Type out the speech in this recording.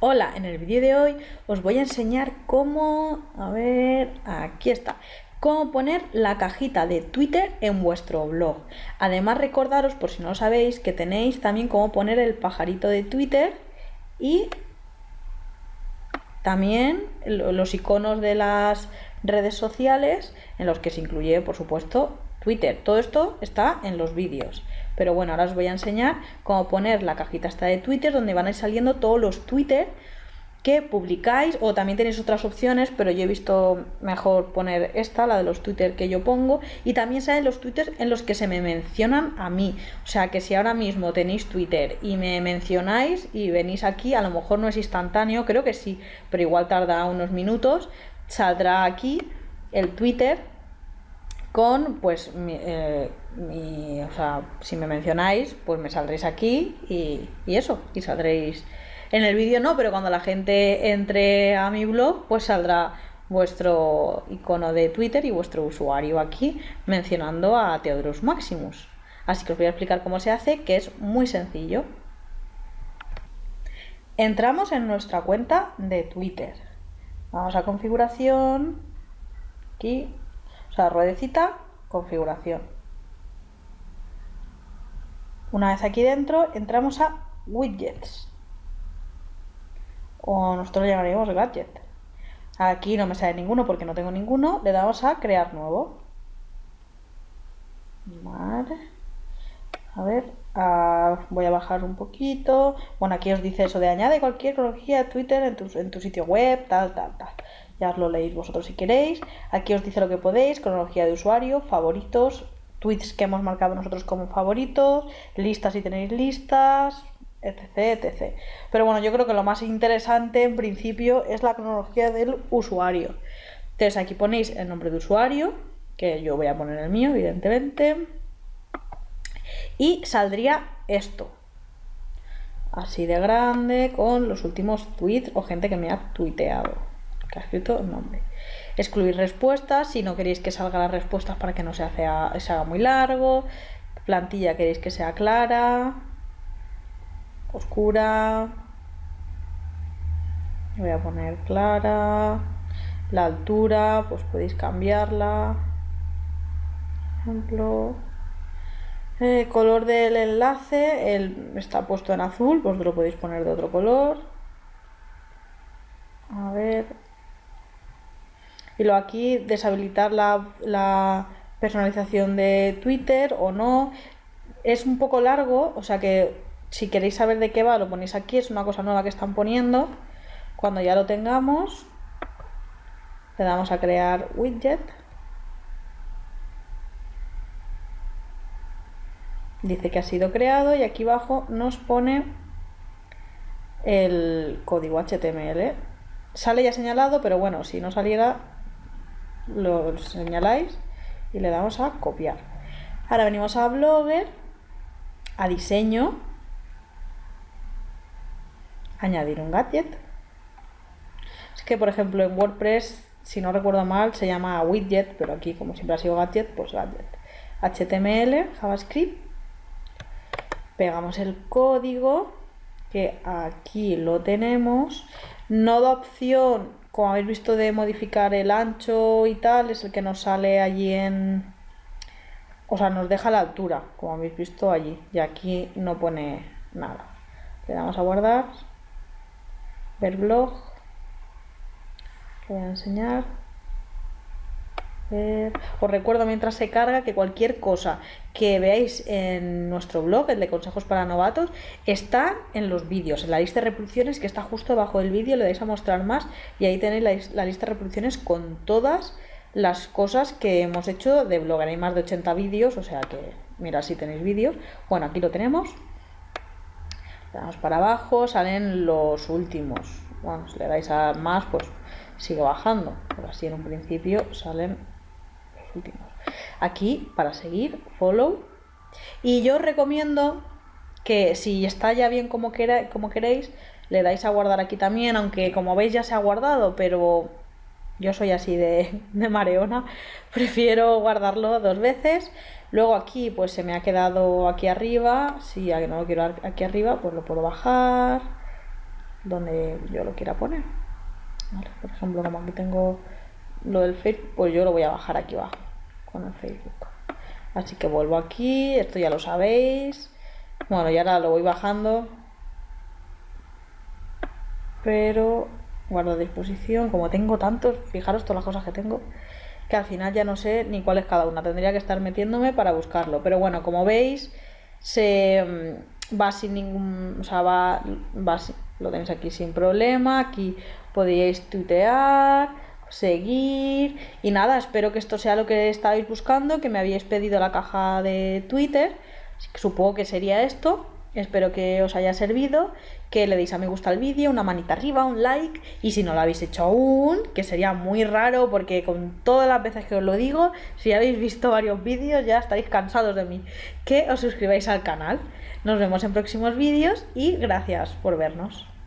Hola, en el vídeo de hoy os voy a enseñar cómo, aquí está, cómo poner la cajita de Twitter en vuestro blog. Además, recordaros, por si no lo sabéis, que tenéis también cómo poner el pajarito de Twitter y también los iconos de las redes sociales en los que se incluye, por supuesto, Twitter. Todo esto está en los vídeos. Pero bueno, ahora os voy a enseñar cómo poner la cajita esta de Twitter, donde van a ir saliendo todos los Twitter que publicáis, o también tenéis otras opciones, pero yo he visto mejor poner esta, la de los Twitter que yo pongo, y también salen los Twitter en los que se me mencionan a mí. O sea, que si ahora mismo tenéis Twitter y me mencionáis y venís aquí, a lo mejor no es instantáneo, creo que sí, pero igual tarda unos minutos, saldrá aquí el Twitter con, pues, o sea, si me mencionáis, pues me saldréis aquí y eso, y saldréis. En el vídeo no, pero cuando la gente entre a mi blog, pues saldrá vuestro icono de Twitter y vuestro usuario aquí mencionando a Teodorus Maximus. Así que os voy a explicar cómo se hace, que es muy sencillo. Entramos en nuestra cuenta de Twitter. Vamos a configuración, aquí, o sea, ruedecita, configuración. Una vez aquí dentro, entramos a widgets. O nosotros lo llamaríamos gadget. Aquí no me sale ninguno porque no tengo ninguno. Le damos a crear nuevo. Vale. A ver, voy a bajar un poquito. Bueno, aquí os dice eso de añade cualquier cronología de Twitter en tu sitio web, tal, tal, tal. Ya os lo leéis vosotros si queréis. Aquí os dice lo que podéis, cronología de usuario, favoritos, tweets que hemos marcado nosotros como favoritos, listas si tenéis listas, etc, etc. Pero bueno, yo creo que lo más interesante en principio es la cronología del usuario. Entonces aquí ponéis el nombre de usuario, que yo voy a poner el mío, evidentemente, y saldría esto, así de grande, con los últimos tweets o gente que me ha tuiteado, que ha escrito el nombre. Excluir respuestas, si no queréis que salgan las respuestas para que no se haga muy largo. Plantilla, queréis que sea clara, oscura, voy a poner clara. La altura, pues podéis cambiarla, por ejemplo. El color del enlace, está puesto en azul, pues lo podéis poner de otro color. A ver. Y luego aquí deshabilitar la personalización de Twitter o no. Es un poco largo, o sea que si queréis saber de qué va, lo ponéis aquí. Es una cosa nueva que están poniendo. Cuando ya lo tengamos, le damos a crear widget. Dice que ha sido creado y aquí abajo nos pone el código HTML. Sale ya señalado, pero bueno, si no saliera lo señaláis y le damos a copiar. Ahora venimos a Blogger, a diseño, añadir un gadget. Es que por ejemplo en WordPress, si no recuerdo mal, se llama widget, pero aquí como siempre ha sido gadget, pues gadget. HTML, JavaScript. Pegamos el código, que aquí lo tenemos. No da opción, como habéis visto, de modificar el ancho y tal, es el que nos sale allí en... O sea, nos deja la altura, como habéis visto allí. Y aquí no pone nada. Le damos a guardar, ver blog, os voy a enseñar. Os recuerdo mientras se carga que cualquier cosa que veáis en nuestro blog, el de consejos para novatos, está en los vídeos, en la lista de reproducciones que está justo debajo del vídeo, le dais a mostrar más y ahí tenéis la lista de reproducciones con todas las cosas que hemos hecho de blog. Hay más de 80 vídeos, o sea que mira si tenéis vídeos. Bueno, aquí lo tenemos, le damos para abajo, salen los últimos. Bueno, si le dais a más, pues sigue bajando, pero así en un principio salen últimos. Aquí para seguir, follow. Y yo os recomiendo que si está ya bien como queréis, le dais a guardar aquí también, aunque como veis ya se ha guardado, pero yo soy así de mareona, prefiero guardarlo dos veces. Luego aquí pues se me ha quedado aquí arriba, si no lo quiero aquí arriba pues lo puedo bajar donde yo lo quiera poner, ¿vale? Por ejemplo, como aquí tengo lo del Facebook, pues yo lo voy a bajar aquí abajo con el Facebook. Así que vuelvo aquí, esto ya lo sabéis. Bueno, y ahora lo voy bajando, pero guardo a disposición. Como tengo tantos, fijaros todas las cosas que tengo, que al final ya no sé ni cuál es cada una, tendría que estar metiéndome para buscarlo. Pero bueno, como veis, se va sin ningún, o sea, va sin, lo tenéis aquí sin problema. Aquí podéis tuitear, seguir y nada. Espero que esto sea lo que estáis buscando, que me habéis pedido la caja de Twitter, supongo que sería esto. Espero que os haya servido, que le deis a me gusta al vídeo, una manita arriba, un like, y si no lo habéis hecho aún, que sería muy raro porque con todas las veces que os lo digo, si habéis visto varios vídeos ya estaréis cansados de mí, que os suscribáis al canal. Nos vemos en próximos vídeos y gracias por vernos.